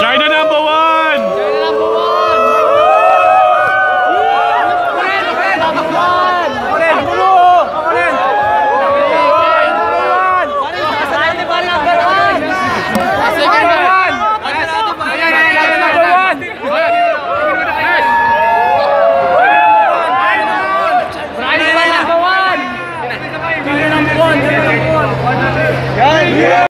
China number 1!